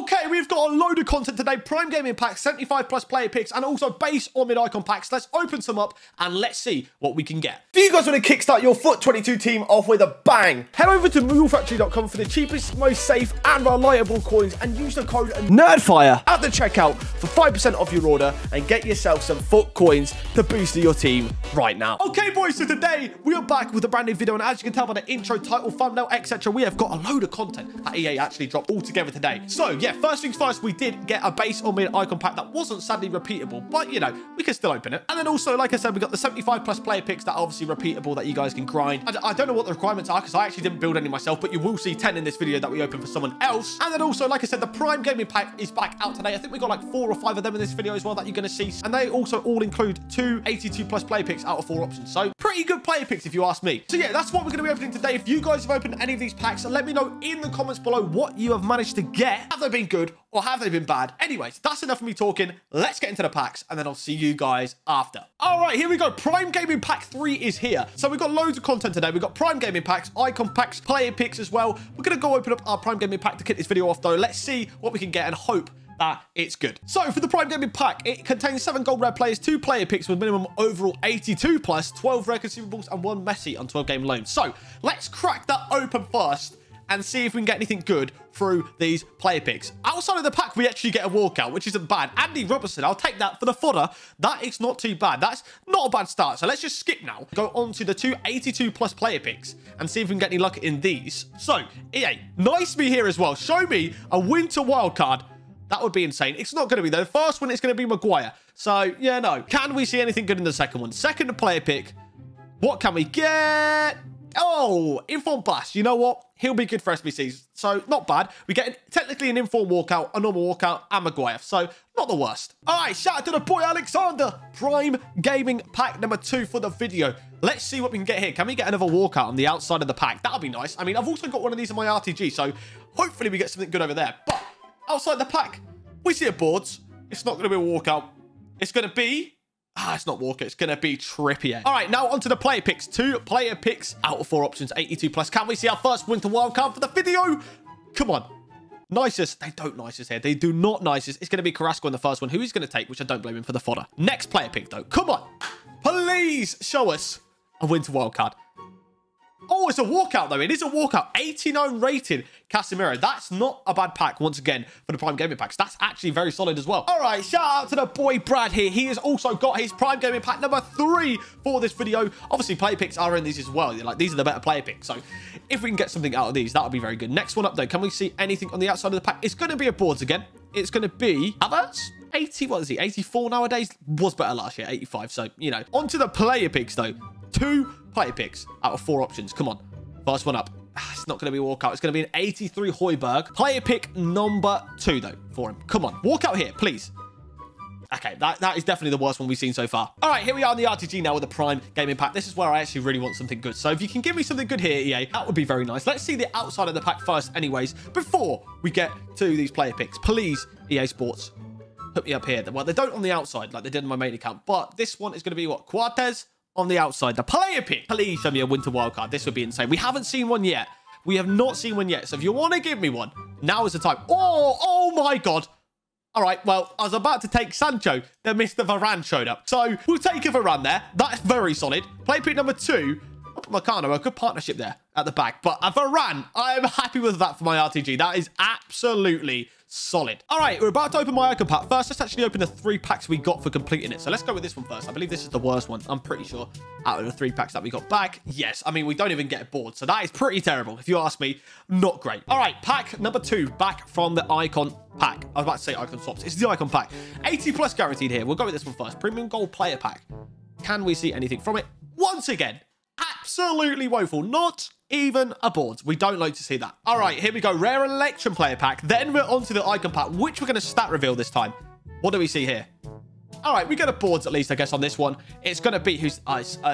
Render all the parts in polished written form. Okay, we've got a load of content today. Prime Gaming packs, 75 plus player picks, and also base or mid-icon packs. Let's open some up and let's see what we can get. Do you guys want to kickstart your FUT22 team off with a bang? Head over to mulefactory.com for the cheapest, most safe, and reliable coins, and use the code NERDFIRE at the checkout for 5% off your order and get yourself some FUT coins to boost your team right now. Okay, boys, so today we are back with a brand new video, and as you can tell by the intro, title, thumbnail, etc., we have got a load of content that EA actually dropped all together today. So yeah, first things first, we did get a base or mid icon pack that wasn't sadly repeatable, but you know, we can still open it. And then also, like I said, we got the 75 plus player picks that are obviously repeatable that you guys can grind. I don't know what the requirements are because I actually didn't build any myself, but you will see 10 in this video that we open for someone else. And then also, like I said, the Prime Gaming pack is back out today. I think we got like 4 or 5 of them in this video as well that you're going to see. And they also all include 2 82 plus player picks out of 4 options. So pretty good player picks if you ask me. So yeah, that's what we're going to be opening today. If you guys have opened any of these packs, let me know in the comments below what you have managed to get. Have they been good or have they been bad? Anyways, that's enough of me talking. Let's get into the packs and then I'll see you guys after. All right, here we go. Prime Gaming Pack 3 is here. So we've got loads of content today. We've got Prime Gaming Packs, Icon Packs, Player Picks as well. We're going to go open up our Prime Gaming Pack to kick this video off though. Let's see what we can get and hope that it's good. So for the Prime Gaming Pack, it contains 7 gold rare players, 2 player picks with minimum overall 82 plus, 12 rare consumables and 1 Messi on 12 game loan. So let's crack that open first and see if we can get anything good through these player picks. Outside of the pack, we actually get a walkout, which isn't bad. Andy Robertson, I'll take that for the fodder. That is not too bad. That's not a bad start. So let's just skip now. Go on to the 2 82 plus player picks and see if we can get any luck in these. So EA, nice me here as well. Show me a winter wildcard. That would be insane. It's not going to be, though. The first one, it's going to be Maguire. So, yeah, no. Can we see anything good in the second one? Second player pick. What can we get? Oh, Inform Blast. You know what? He'll be good for SBCs. So, not bad. We get technically an Inform walkout, a normal walkout, and Maguire. So, not the worst. All right, shout out to the boy Alexander. Prime Gaming Pack number 2 for the video. Let's see what we can get here. Can we get another walkout on the outside of the pack? That'll be nice. I mean, I've also got one of these in my RTG, so hopefully we get something good over there. But outside the pack, we see a boards. It's not going to be a walkout. It's going to be... ah, it's not walkout. It's going to be Trippier. All right, now onto the player picks. 2 player picks out of 4 options, 82 plus. Can we see our first winter wildcard for the video? Come on. Nicest. They don't nicest here. They do not nicest. It's going to be Carrasco in the first one, who he's going to take, which I don't blame him for the fodder. Next player pick, though. Come on. Please show us a winter wildcard. Oh, it's a walkout, though. It is a walkout. 89 rated Casemiro. That's not a bad pack, once again, for the Prime Gaming Packs. That's actually very solid as well. All right, shout out to the boy Brad here. He has also got his Prime Gaming Pack number 3 for this video. Obviously, player picks are in these as well. Like, these are the better player picks. So if we can get something out of these, that would be very good. Next one up, though. Can we see anything on the outside of the pack? It's going to be a boards again. It's going to be... others? 80, what is he? 84 nowadays? Was better last year, 85. So, you know. On to the player picks, though. 2 player picks out of 4 options. Come on. First one up. It's not going to be a walkout. It's going to be an 83 Hoiberg. Player pick number 2, though, for him. Come on. Walkout here, please. Okay, that is definitely the worst one we've seen so far. All right, here we are on the RTG now with the Prime Gaming Pack. This is where I actually really want something good. So if you can give me something good here, EA, that would be very nice. Let's see the outside of the pack first anyways, before we get to these player picks. Please, EA Sports, put me up here. Well, they don't on the outside like they did on my main account, but this one is going to be what? Cuartes? On the outside, the player pick. Please show me a winter wildcard. This would be insane. We haven't seen one yet. We have not seen one yet. So if you want to give me one, now is the time. Oh my God. All right, well, I was about to take Sancho, then Mr. Varane showed up. So we'll take a Varane there. That's very solid. Player pick number 2. Macario, a good partnership there at the back. But a Varane, I am happy with that for my RTG. That is absolutely solid. All right, we're about to open my icon pack. First, let's actually open the 3 packs we got for completing it. So let's go with this one first. I believe this is the worst one. I'm pretty sure out of the 3 packs that we got back. Yes, I mean, we don't even get a board. So that is pretty terrible. If you ask me, not great. All right, pack number 2, back from the icon pack. I was about to say icon swaps. It's the icon pack. 80 plus guaranteed here. We'll go with this one first. Premium gold player pack. Can we see anything from it? Once again, absolutely woeful. Not even a board. We don't like to see that. All right, here we go. Rare election player pack. Then we're onto the icon pack, which we're going to stat reveal this time. What do we see here? All right, we get a boards at least, I guess, on this one. It's going to be who's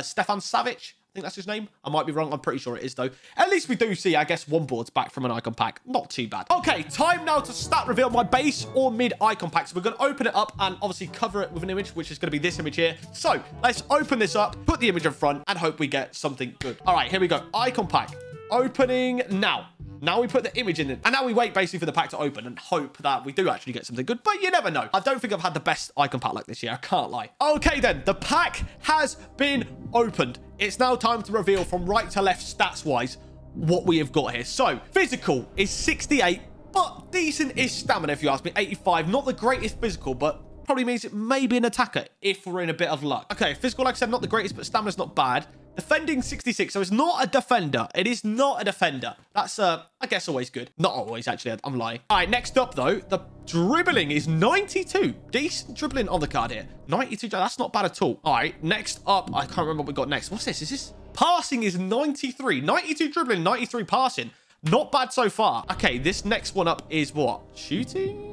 Stefan Savic. I think that's his name. I might be wrong. I'm pretty sure it is, though. At least we do see, I guess, one board's back from an icon pack. Not too bad. Okay, time now to stat reveal my base or mid icon packs. We're going to open it up and obviously cover it with an image, which is going to be this image here. So let's open this up, put the image in front, and hope we get something good. All right, here we go. Icon pack. Opening now. Now we put the image in it. And now we wait basically for the pack to open and hope that we do actually get something good. But you never know. I don't think I've had the best icon pack like this year. I can't lie. Okay then. The pack has been opened. It's now time to reveal from right to left stats-wise what we have got here. So physical is 68, but decent-ish stamina if you ask me. 85. Not the greatest physical, but probably means it may be an attacker if we're in a bit of luck. Okay, physical, like I said, not the greatest, but stamina's not bad. Defending 66, so it's not a defender. It is not a defender. That's, I guess, always good. Not always, actually. I'm lying. All right, next up, though, the dribbling is 92. Decent dribbling on the card here. 92, that's not bad at all. All right, next up, I can't remember what we got next. What's this? Is this? Passing is 93. 92 dribbling, 93 passing. Not bad so far. Okay, this next one up is what? Shooting?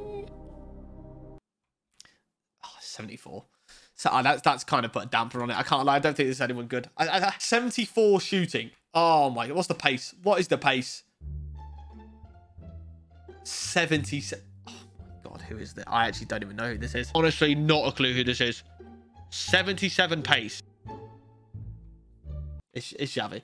74. So that's kind of put a damper on it. I can't lie. I don't think there's anyone good. 74 shooting. Oh my God. What's the pace? What is the pace? 77. Oh my God. Who is that? I actually don't even know who this is. Honestly, not a clue who this is. 77 pace. It's Xavi.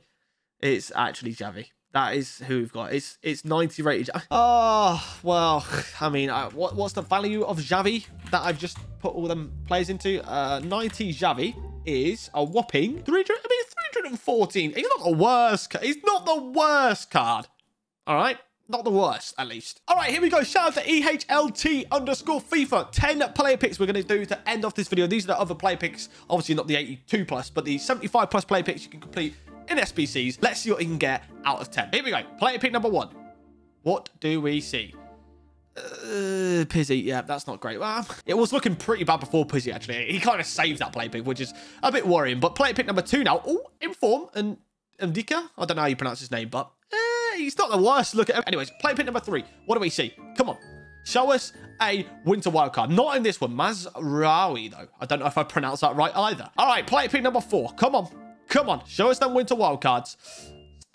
It's actually Xavi. That is who we've got. It's 90 rated. Oh, well, I mean, what's the value of Xavi that I've just put all them players into? 90 Xavi is a whopping 314. He's not the worst. He's not the worst card. All right. Not the worst, at least. All right, here we go. Shout out to E-H-L-T _ FIFA. 10 player picks we're going to do to end off this video. These are the other player picks. Obviously, not the 82 plus, but the 75 plus player picks you can complete in SBCs. Let's see what you can get out of 10. Here we go. Player pick number 1. What do we see? Pizzi. Yeah, that's not great. Well, it was looking pretty bad before Pizzi, actually. He kind of saved that player pick, which is a bit worrying. But player pick number 2 now. Oh, Inform and Dika. I don't know how you pronounce his name, but he's not the worst. Look at him. Anyways, player pick number 3. What do we see? Come on. Show us a winter wildcard. Not in this one. Mazraoui, though. I don't know if I pronounced that right either. All right, player pick number 4. Come on. Come on, show us them winter wildcards.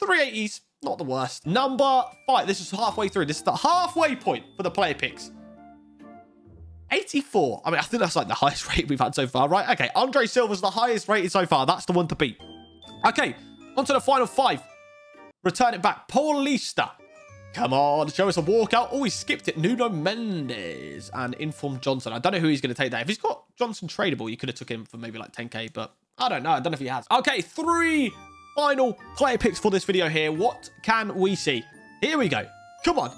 380s, not the worst. Number 5, this is halfway through. This is the halfway point for the player picks. 84. I mean, I think that's like the highest rate we've had so far, right? Okay, Andre Silva's the highest rated so far. That's the one to beat. Okay, on to the final 5. Return it back. Paulista. Come on, show us a walkout. Oh, he skipped it. Nuno Mendes and Inform Johnson. I don't know who he's going to take there. If he's got Johnson tradable, you could have took him for maybe like 10k, but I don't know. I don't know if he has. Okay, 3 final player picks for this video here. What can we see? Here we go. Come on.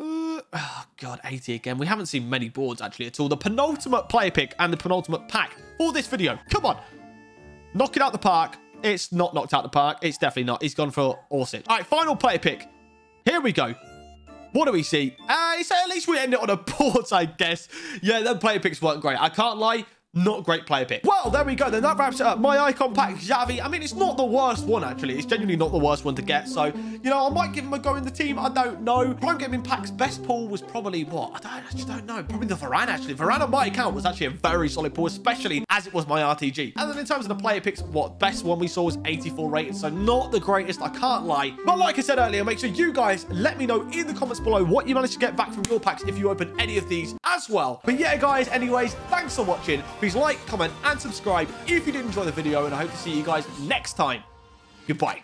Oh, God, 80 again. We haven't seen many boards, actually, at all. The penultimate player pick and the penultimate pack for this video. Come on. Knock it out the park. It's not knocked out the park. It's definitely not. He's gone for Orsic. All right, final player pick. Here we go. What do we see? So at least we end it on a board, I guess. Yeah, the player picks weren't great. I can't lie. Not great player pick. Well, there we go. Then that wraps it up. My icon pack, Xavi. I mean, it's not the worst one, actually. It's genuinely not the worst one to get. So, you know, I might give him a go in the team. I don't know. Prime Gaming pack's best pull was probably what? I actually don't know. Probably the Varane, actually. Varane on my account was actually a very solid pull, especially as it was my RTG. And then in terms of the player picks, what best one we saw was 84 rated. So not the greatest. I can't lie. But like I said earlier, make sure you guys let me know in the comments below what you managed to get back from your packs if you open any of these as well. But yeah, guys, anyways, thanks for watching. Please like, comment, and subscribe if you did enjoy the video, and I hope to see you guys next time. Goodbye.